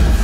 Music.